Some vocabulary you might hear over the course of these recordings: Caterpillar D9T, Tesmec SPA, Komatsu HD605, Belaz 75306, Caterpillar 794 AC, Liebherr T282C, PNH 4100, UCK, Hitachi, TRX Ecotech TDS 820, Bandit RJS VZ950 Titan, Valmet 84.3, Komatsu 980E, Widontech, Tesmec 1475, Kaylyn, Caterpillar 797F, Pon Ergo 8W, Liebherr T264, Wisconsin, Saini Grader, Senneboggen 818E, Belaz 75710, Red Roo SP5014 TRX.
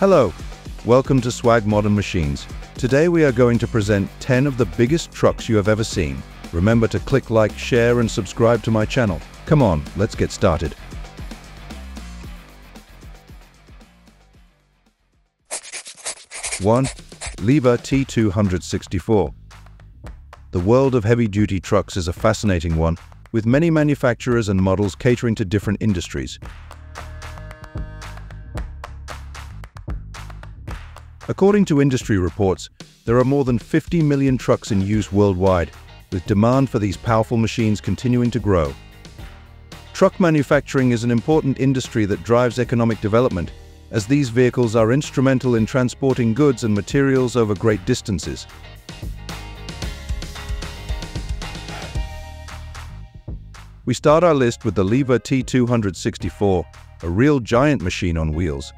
Hello, welcome to Swag Modern Machines. Today we are going to present 10 of the biggest trucks you have ever seen. Remember to click like, share and subscribe to my channel. Come on, let's get started. One, Liebherr T264. The world of heavy-duty trucks is a fascinating one, with many manufacturers and models catering to different industries. According to industry reports, there are more than 50 million trucks in use worldwide, with demand for these powerful machines continuing to grow. Truck manufacturing is an important industry that drives economic development, as these vehicles are instrumental in transporting goods and materials over great distances. We start our list with the Liebherr T264, a real giant machine on wheels.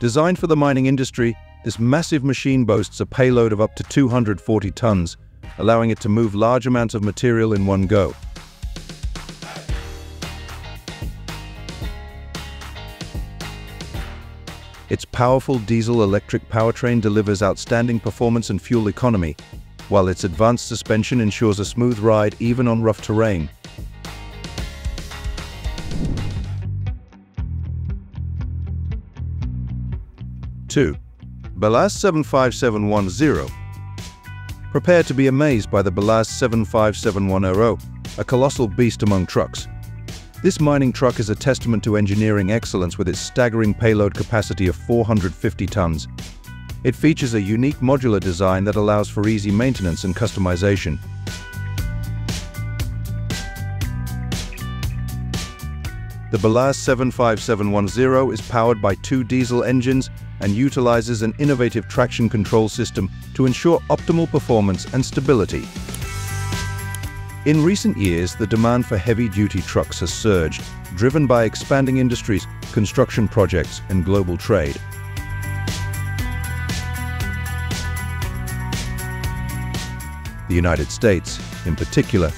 Designed for the mining industry, this massive machine boasts a payload of up to 240 tons, allowing it to move large amounts of material in one go. Its powerful diesel-electric powertrain delivers outstanding performance and fuel economy, while its advanced suspension ensures a smooth ride even on rough terrain. Two, Belaz 75710. Prepare to be amazed by the Belaz 75710, a colossal beast among trucks. This mining truck is a testament to engineering excellence with its staggering payload capacity of 450 tons. It features a unique modular design that allows for easy maintenance and customization. The Belaz 75710 is powered by two diesel engines and utilizes an innovative traction control system to ensure optimal performance and stability. In recent years, the demand for heavy-duty trucks has surged, driven by expanding industries, construction projects, and global trade. The United States, in particular,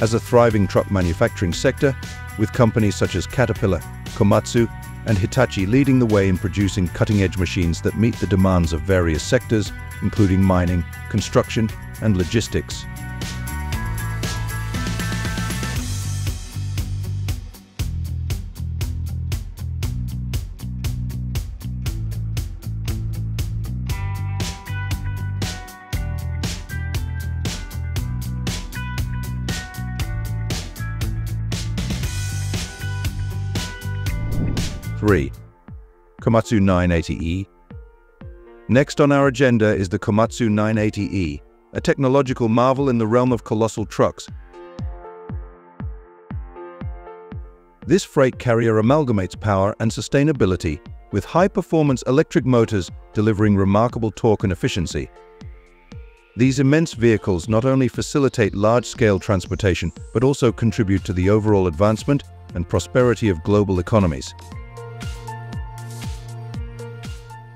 has a thriving truck manufacturing sector, with companies such as Caterpillar, Komatsu, and Hitachi leading the way in producing cutting-edge machines that meet the demands of various sectors, including mining, construction, and logistics. Three, Komatsu 980E. Next on our agenda is the Komatsu 980E, a technological marvel in the realm of colossal trucks. This freight carrier amalgamates power and sustainability, with high-performance electric motors delivering remarkable torque and efficiency. These immense vehicles not only facilitate large-scale transportation, but also contribute to the overall advancement and prosperity of global economies.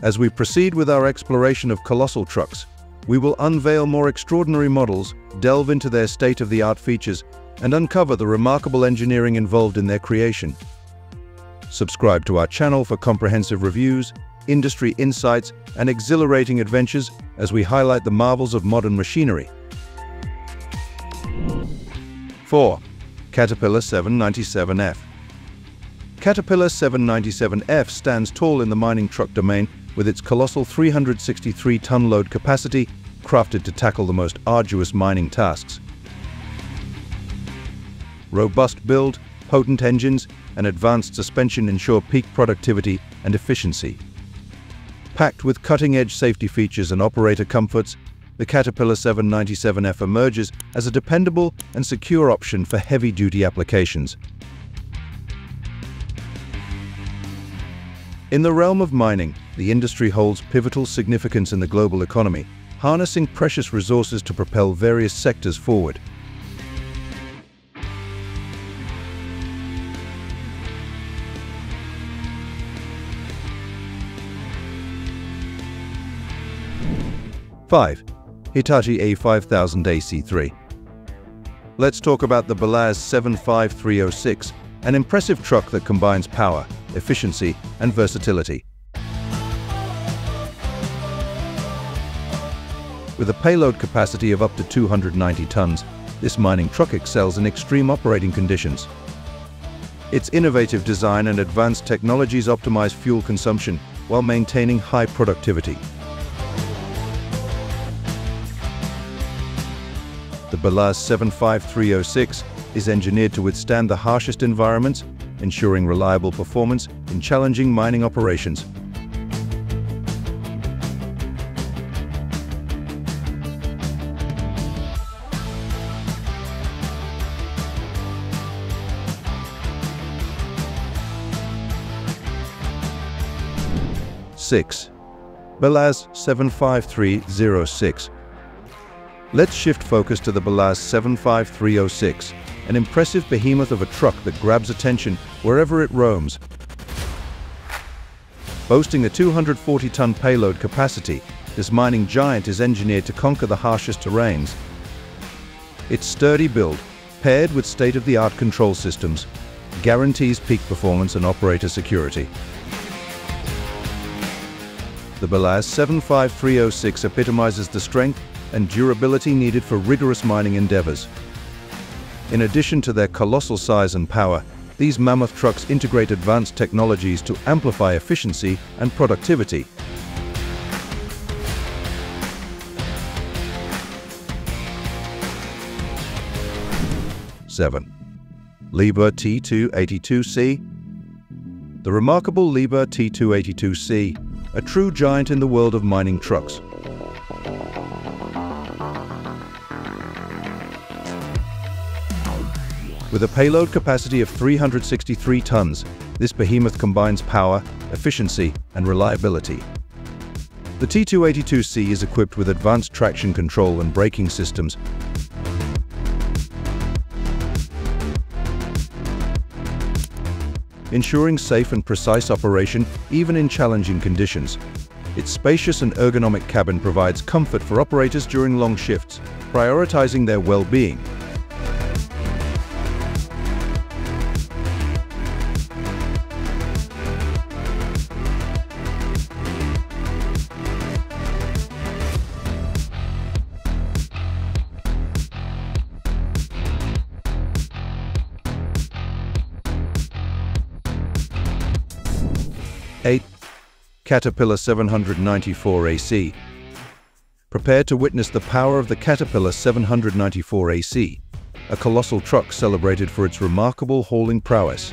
As we proceed with our exploration of colossal trucks, we will unveil more extraordinary models, delve into their state-of-the-art features, and uncover the remarkable engineering involved in their creation. Subscribe to our channel for comprehensive reviews, industry insights, and exhilarating adventures as we highlight the marvels of modern machinery. 4. Caterpillar 797F. Caterpillar 797F stands tall in the mining truck domain, with its colossal 363-ton load capacity, crafted to tackle the most arduous mining tasks. Robust build, potent engines, and advanced suspension ensure peak productivity and efficiency. Packed with cutting-edge safety features and operator comforts, the Caterpillar 797F emerges as a dependable and secure option for heavy-duty applications. In the realm of mining, the industry holds pivotal significance in the global economy, harnessing precious resources to propel various sectors forward. Five, Hitachi A5000 AC3. Let's talk about the Belaz 75306, an impressive truck that combines power, efficiency, and versatility. With a payload capacity of up to 290 tons, this mining truck excels in extreme operating conditions. Its innovative design and advanced technologies optimize fuel consumption while maintaining high productivity. The Belaz 75306 is engineered to withstand the harshest environments, ensuring reliable performance in challenging mining operations. Belaz 75306. Let's shift focus to the Belaz 75306, an impressive behemoth of a truck that grabs attention wherever it roams. Boasting a 240-ton payload capacity, this mining giant is engineered to conquer the harshest terrains. Its sturdy build, paired with state-of-the-art control systems, guarantees peak performance and operator security. The Belaz 75306 epitomizes the strength and durability needed for rigorous mining endeavors. In addition to their colossal size and power, these mammoth trucks integrate advanced technologies to amplify efficiency and productivity. Liebherr T282C. The remarkable Liebherr T282C, a true giant in the world of mining trucks. With a payload capacity of 363 tons, this behemoth combines power, efficiency, and reliability. The T282C is equipped with advanced traction control and braking systems, ensuring safe and precise operation even in challenging conditions. Its spacious and ergonomic cabin provides comfort for operators during long shifts, prioritizing their well-being. Caterpillar 794 AC. Prepare to witness the power of the Caterpillar 794 AC, a colossal truck celebrated for its remarkable hauling prowess.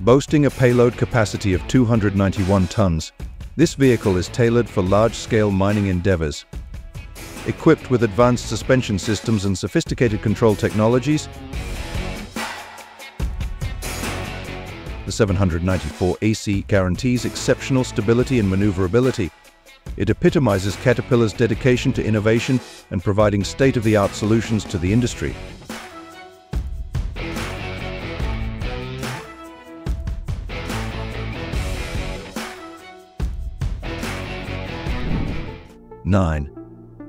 Boasting a payload capacity of 291 tons, this vehicle is tailored for large-scale mining endeavors. Equipped with advanced suspension systems and sophisticated control technologies, the 794 AC guarantees exceptional stability and maneuverability. It epitomizes Caterpillar's dedication to innovation and providing state-of-the-art solutions to the industry.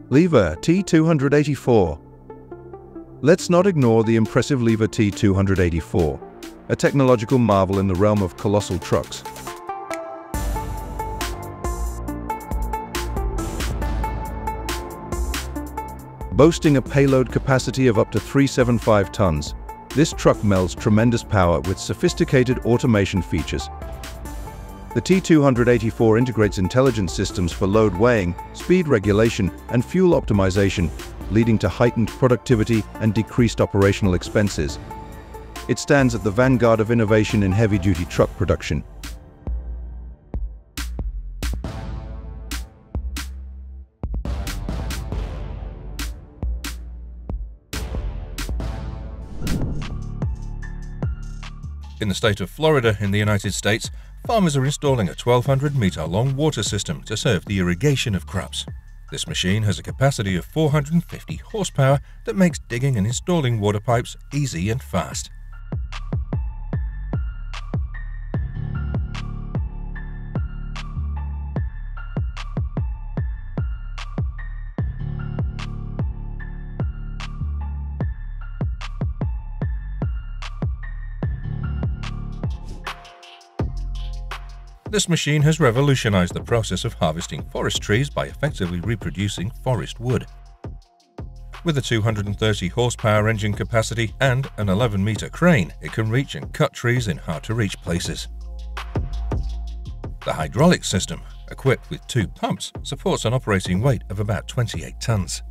Liebherr T284. Let's not ignore the impressive Liebherr T284. A technological marvel in the realm of colossal trucks. Boasting a payload capacity of up to 375 tons, this truck melds tremendous power with sophisticated automation features. The T284 integrates intelligent systems for load weighing, speed regulation, and fuel optimization, leading to heightened productivity and decreased operational expenses. It stands at the vanguard of innovation in heavy-duty truck production. In the state of Florida in the United States, farmers are installing a 1,200-meter-long water system to serve the irrigation of crops. This machine has a capacity of 450 horsepower that makes digging and installing water pipes easy and fast. This machine has revolutionized the process of harvesting forest trees by effectively reproducing forest wood. With a 230 horsepower engine capacity and an 11-meter crane, it can reach and cut trees in hard-to-reach places. The hydraulic system, equipped with two pumps, supports an operating weight of about 28 tons.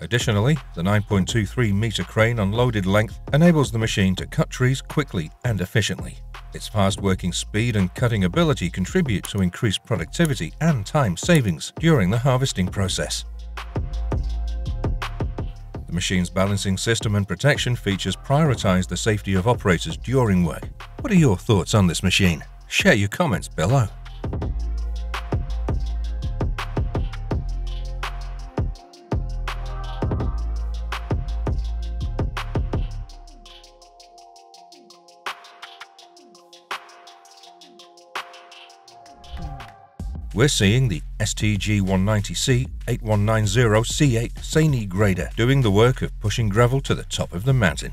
Additionally, the 9.23-meter crane on loaded length enables the machine to cut trees quickly and efficiently. Its fast working speed and cutting ability contribute to increased productivity and time savings during the harvesting process. The machine's balancing system and protection features prioritize the safety of operators during work. What are your thoughts on this machine? Share your comments below. We're seeing the STG190C8190C8 Saini Grader doing the work of pushing gravel to the top of the mountain.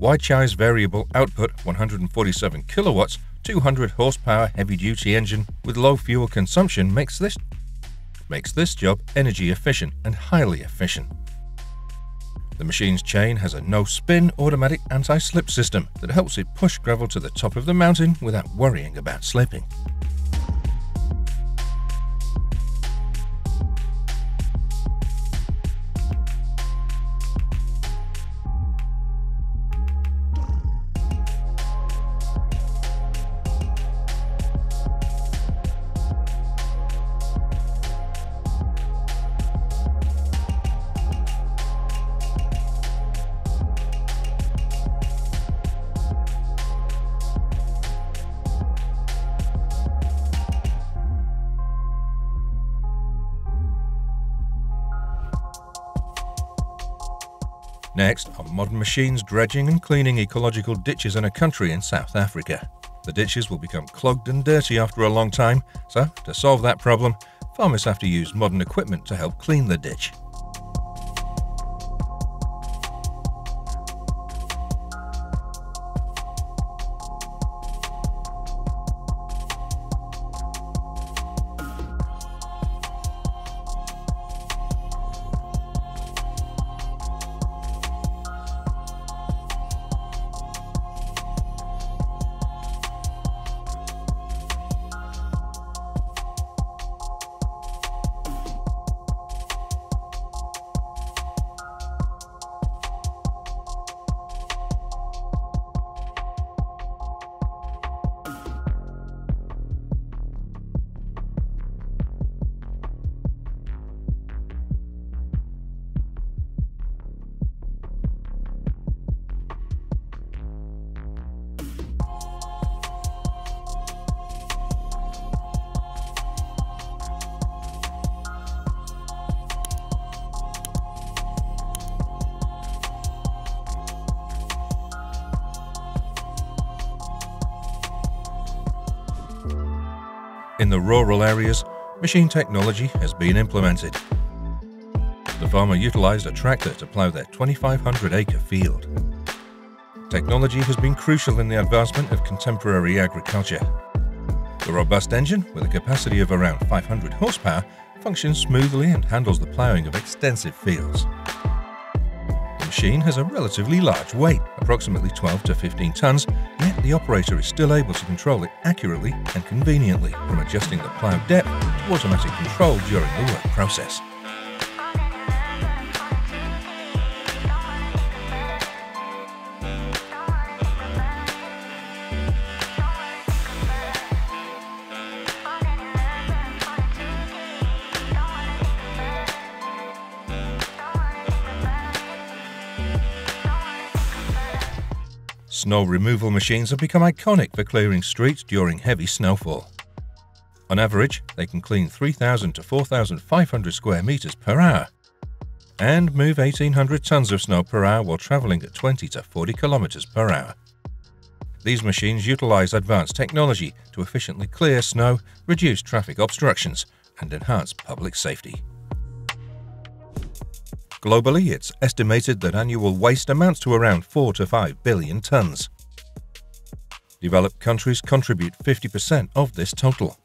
Weichai's variable output 147 kilowatts, 200 horsepower heavy-duty engine with low fuel consumption makes this job energy efficient and highly efficient. The machine's chain has a no-spin automatic anti-slip system that helps it push gravel to the top of the mountain without worrying about slipping. Next are modern machines dredging and cleaning ecological ditches in a country in South Africa. The ditches will become clogged and dirty after a long time, so to solve that problem, farmers have to use modern equipment to help clean the ditch. In the rural areas, machine technology has been implemented. The farmer utilized a tractor to plow their 2,500-acre field. Technology has been crucial in the advancement of contemporary agriculture. The robust engine, with a capacity of around 500 horsepower, functions smoothly and handles the plowing of extensive fields. The machine has a relatively large weight, approximately 12 to 15 tons, yet the operator is still able to control it accurately and conveniently, from adjusting the plow depth to automatic control during the work process. Snow removal machines have become iconic for clearing streets during heavy snowfall. On average, they can clean 3,000 to 4,500 square meters per hour and move 1,800 tons of snow per hour while traveling at 20 to 40 kilometers per hour. These machines utilize advanced technology to efficiently clear snow, reduce traffic obstructions, and enhance public safety. Globally, it's estimated that annual waste amounts to around 4 to 5 billion tons. Developed countries contribute 50% of this total.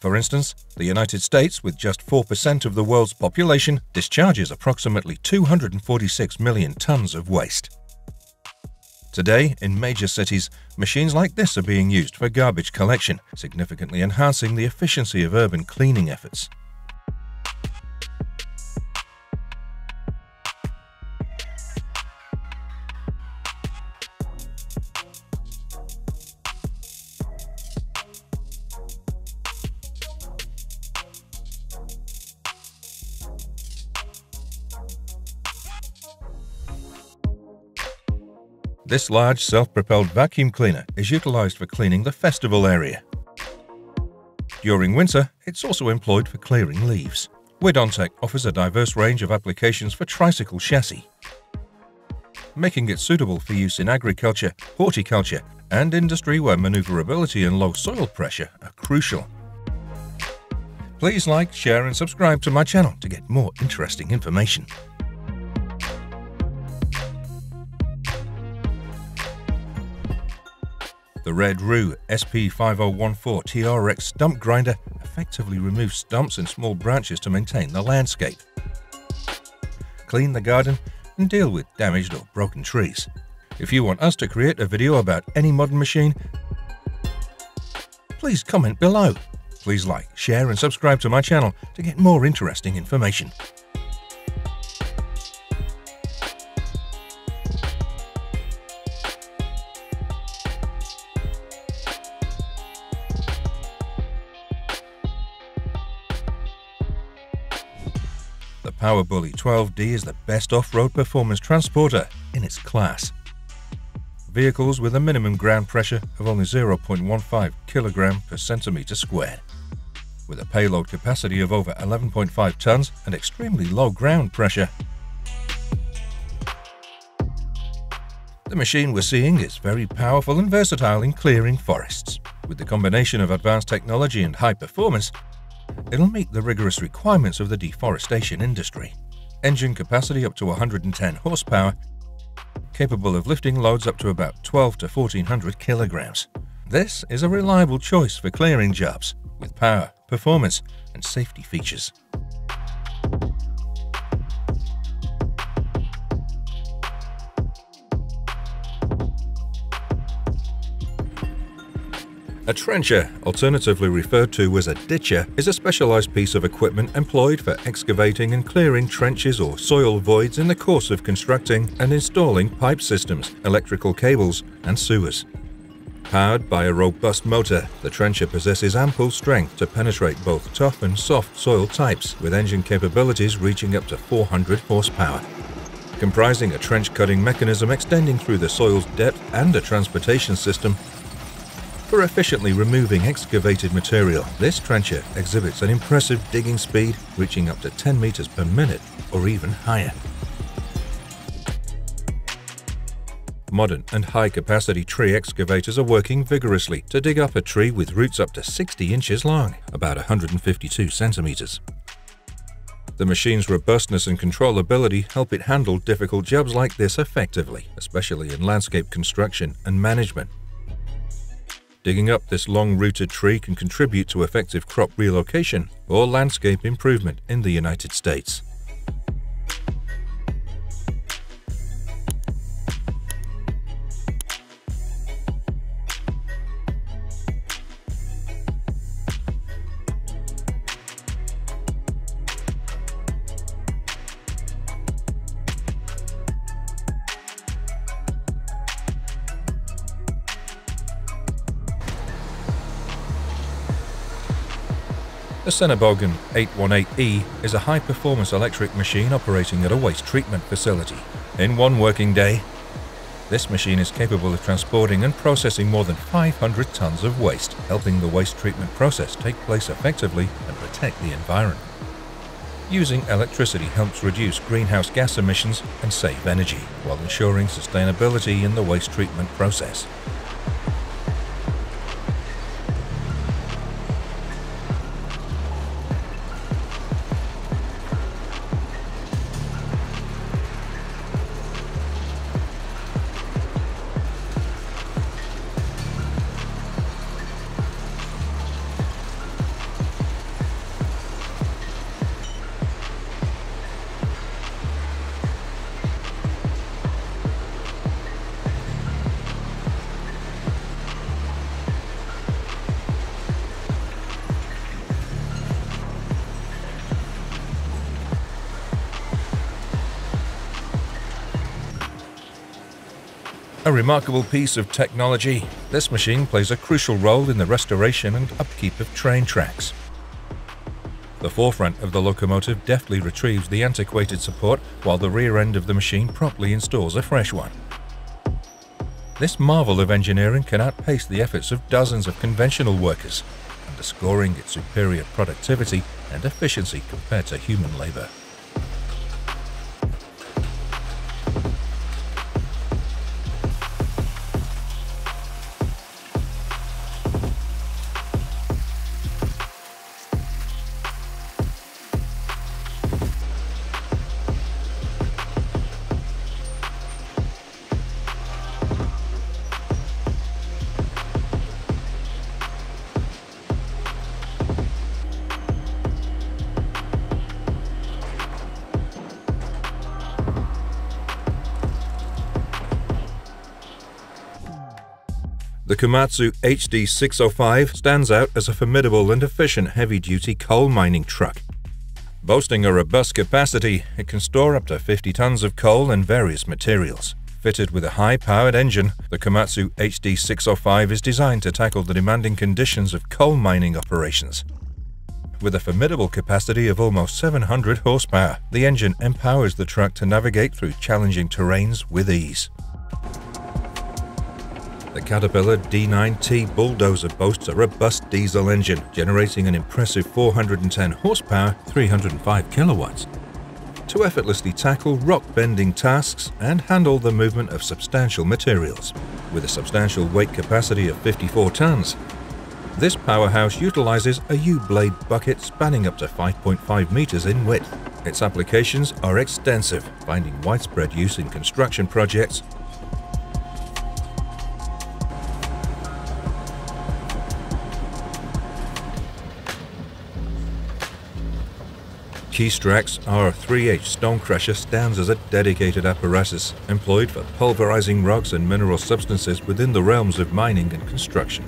For instance, the United States, with just 4% of the world's population, discharges approximately 246 million tons of waste. Today, in major cities, machines like this are being used for garbage collection, significantly enhancing the efficiency of urban cleaning efforts. This large self-propelled vacuum cleaner is utilized for cleaning the festival area. During winter, it's also employed for clearing leaves. Widontech offers a diverse range of applications for tricycle chassis, making it suitable for use in agriculture, horticulture, and industry where maneuverability and low soil pressure are crucial. Please like, share, and subscribe to my channel to get more interesting information. The Red Roo SP5014 TRX stump grinder effectively removes stumps and small branches to maintain the landscape, clean the garden, and deal with damaged or broken trees. If you want us to create a video about any modern machine, please comment below. Please like, share, and subscribe to my channel to get more interesting information. The Power Bully 12D is the best off-road performance transporter in its class. Vehicles with a minimum ground pressure of only 0.15 kg per centimetre squared. With a payload capacity of over 11.5 tons and extremely low ground pressure, the machine we're seeing is very powerful and versatile in clearing forests. With the combination of advanced technology and high performance, it'll meet the rigorous requirements of the deforestation industry. Engine capacity up to 110 horsepower, capable of lifting loads up to about 12 to 1400 kilograms. This is a reliable choice for clearing jobs, with power, performance, and safety features. A trencher, alternatively referred to as a ditcher, is a specialized piece of equipment employed for excavating and clearing trenches or soil voids in the course of constructing and installing pipe systems, electrical cables, and sewers. Powered by a robust motor, the trencher possesses ample strength to penetrate both tough and soft soil types, with engine capabilities reaching up to 400 horsepower. Comprising a trench cutting mechanism extending through the soil's depth and a transportation system, for efficiently removing excavated material, this trencher exhibits an impressive digging speed reaching up to 10 meters per minute or even higher. Modern and high-capacity tree excavators are working vigorously to dig up a tree with roots up to 60 inches long, about 152 centimeters. The machine's robustness and controllability help it handle difficult jobs like this effectively, especially in landscape construction and management. Digging up this long-rooted tree can contribute to effective crop relocation or landscape improvement in the United States. The Senneboggen 818E is a high-performance electric machine operating at a waste treatment facility. In one working day, this machine is capable of transporting and processing more than 500 tons of waste, helping the waste treatment process take place effectively and protect the environment. Using electricity helps reduce greenhouse gas emissions and save energy, while ensuring sustainability in the waste treatment process. A remarkable piece of technology, this machine plays a crucial role in the restoration and upkeep of train tracks. The forefront of the locomotive deftly retrieves the antiquated support while the rear end of the machine promptly installs a fresh one. This marvel of engineering can outpace the efforts of dozens of conventional workers, underscoring its superior productivity and efficiency compared to human labor. The Komatsu HD605 stands out as a formidable and efficient heavy-duty coal mining truck. Boasting a robust capacity, it can store up to 50 tons of coal and various materials. Fitted with a high-powered engine, the Komatsu HD605 is designed to tackle the demanding conditions of coal mining operations. With a formidable capacity of almost 700 horsepower, the engine empowers the truck to navigate through challenging terrains with ease. The Caterpillar D9T bulldozer boasts a robust diesel engine, generating an impressive 410 horsepower, 305 kilowatts, to effortlessly tackle rock-bending tasks and handle the movement of substantial materials. With a substantial weight capacity of 54 tons, this powerhouse utilizes a U-blade bucket spanning up to 5.5 meters in width. Its applications are extensive, finding widespread use in construction projects, Keystrax R3H stone crusher stands as a dedicated apparatus employed for pulverizing rocks and mineral substances within the realms of mining and construction.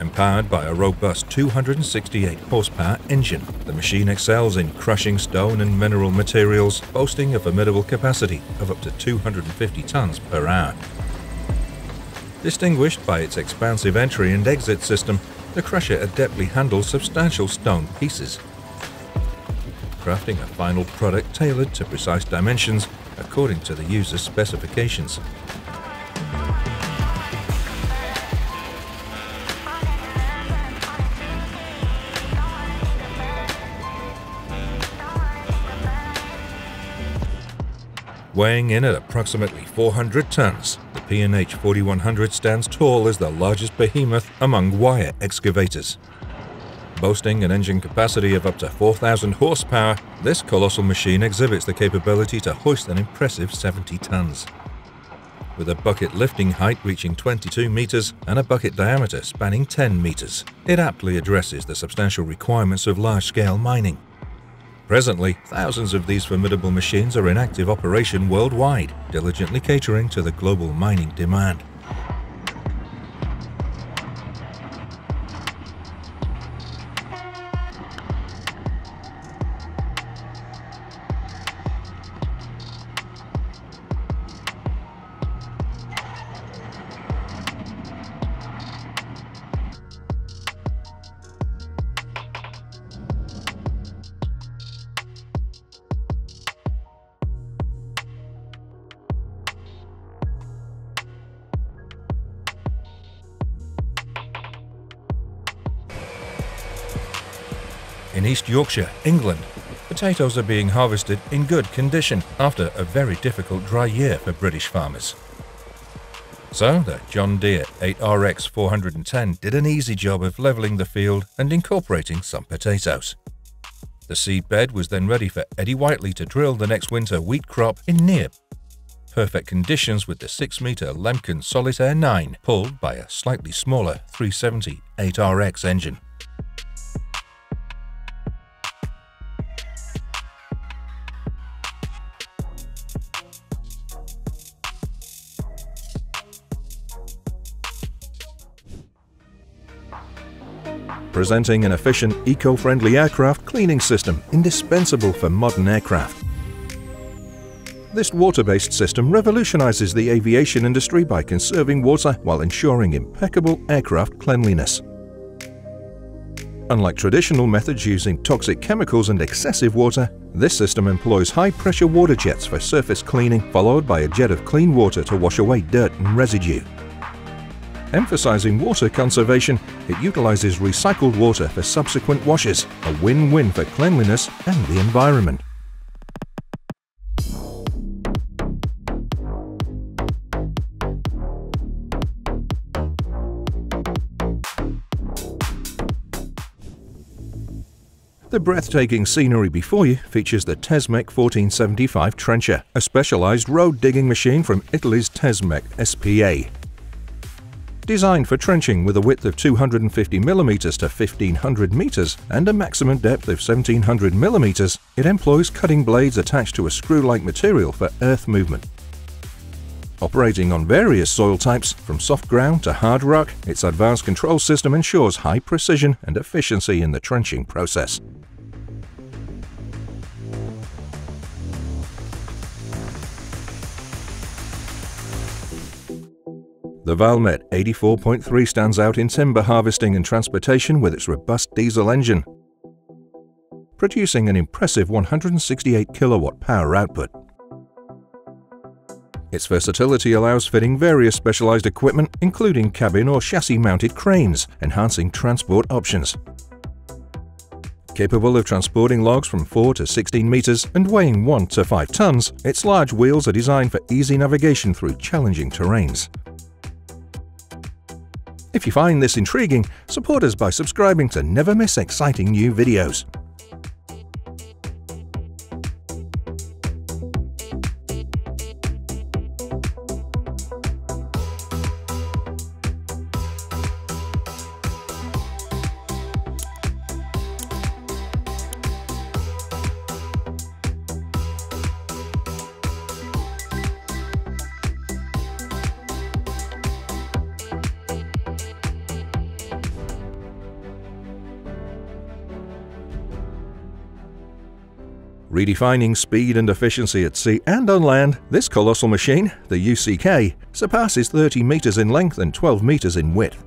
Empowered by a robust 268 horsepower engine, the machine excels in crushing stone and mineral materials, boasting a formidable capacity of up to 250 tons per hour. Distinguished by its expansive entry and exit system, the crusher adeptly handles substantial stone pieces, crafting a final product tailored to precise dimensions according to the user's specifications. Weighing in at approximately 400 tons, the PNH 4100 stands tall as the largest behemoth among wire excavators. Boasting an engine capacity of up to 4,000 horsepower, this colossal machine exhibits the capability to hoist an impressive 70 tons. With a bucket lifting height reaching 22 meters and a bucket diameter spanning 10 meters, it aptly addresses the substantial requirements of large-scale mining. Presently, thousands of these formidable machines are in active operation worldwide, diligently catering to the global mining demand. In East Yorkshire, England, potatoes are being harvested in good condition after a very difficult dry year for British farmers. So the John Deere 8RX 410 did an easy job of levelling the field and incorporating some potatoes. The seed bed was then ready for Eddie Whiteley to drill the next winter wheat crop in near perfect conditions with the 6-metre Lemken Solitaire 9 pulled by a slightly smaller 370 8RX engine. Presenting an efficient, eco-friendly aircraft cleaning system indispensable for modern aircraft. This water-based system revolutionizes the aviation industry by conserving water while ensuring impeccable aircraft cleanliness. Unlike traditional methods using toxic chemicals and excessive water, this system employs high-pressure water jets for surface cleaning, followed by a jet of clean water to wash away dirt and residue. Emphasizing water conservation, it utilizes recycled water for subsequent washes, a win-win for cleanliness and the environment. The breathtaking scenery before you features the Tesmec 1475 trencher, a specialized road digging machine from Italy's Tesmec SPA. Designed for trenching with a width of 250 mm to 1500 meters and a maximum depth of 1700 mm, it employs cutting blades attached to a screw-like material for earth movement. Operating on various soil types, from soft ground to hard rock, its advanced control system ensures high precision and efficiency in the trenching process. The Valmet 84.3 stands out in timber harvesting and transportation with its robust diesel engine, producing an impressive 168 kilowatt power output. Its versatility allows fitting various specialized equipment, including cabin or chassis-mounted cranes, enhancing transport options. Capable of transporting logs from 4 to 16 meters and weighing 1 to 5 tons, its large wheels are designed for easy navigation through challenging terrains. If you find this intriguing, support us by subscribing to never miss exciting new videos. Redefining speed and efficiency at sea and on land, this colossal machine, the UCK, surpasses 30 meters in length and 12 meters in width.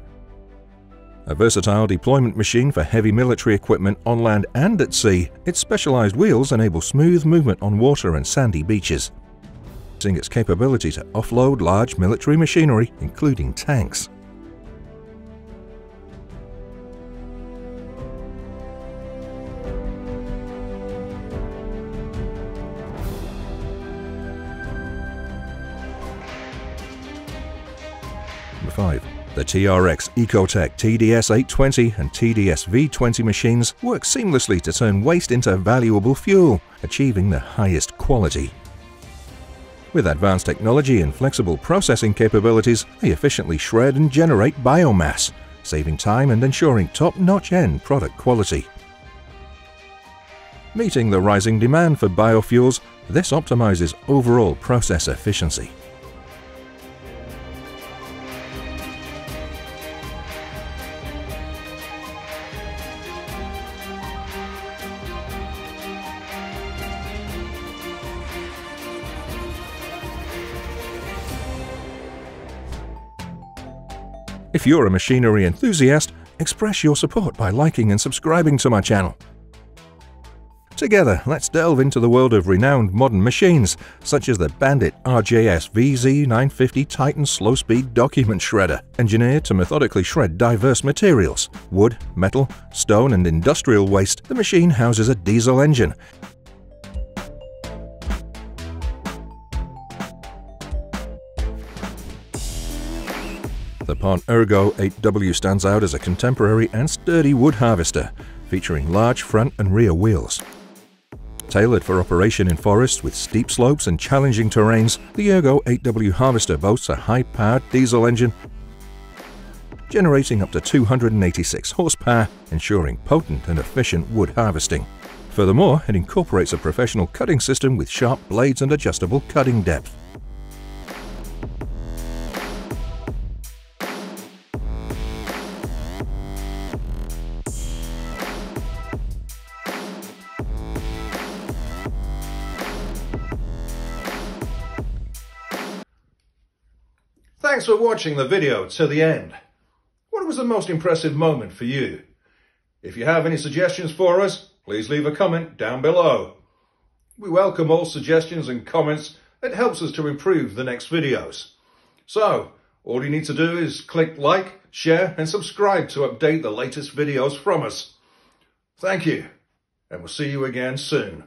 A versatile deployment machine for heavy military equipment on land and at sea, its specialized wheels enable smooth movement on water and sandy beaches, using its capability to offload large military machinery, including tanks. The TRX Ecotech TDS 820 and TDS V20 machines work seamlessly to turn waste into valuable fuel, achieving the highest quality. With advanced technology and flexible processing capabilities, they efficiently shred and generate biomass, saving time and ensuring top-notch end product quality. Meeting the rising demand for biofuels, this optimizes overall process efficiency. If you're a machinery enthusiast, express your support by liking and subscribing to my channel. Together, let's delve into the world of renowned modern machines, such as the Bandit RJS VZ950 Titan slow-speed document shredder, engineered to methodically shred diverse materials. Wood, metal, stone, and industrial waste, the machine houses a diesel engine, the Pon Ergo 8W stands out as a contemporary and sturdy wood harvester, featuring large front and rear wheels. Tailored for operation in forests with steep slopes and challenging terrains, the Ergo 8W harvester boasts a high-powered diesel engine, generating up to 286 horsepower, ensuring potent and efficient wood harvesting. Furthermore, it incorporates a professional cutting system with sharp blades and adjustable cutting depth. Thanks for watching the video to the end. What was the most impressive moment for you? If you have any suggestions for us, please leave a comment down below. We welcome all suggestions and comments. It helps us to improve the next videos. So, all you need to do is click like, share and subscribe to update the latest videos from us. Thank you, and we'll see you again soon.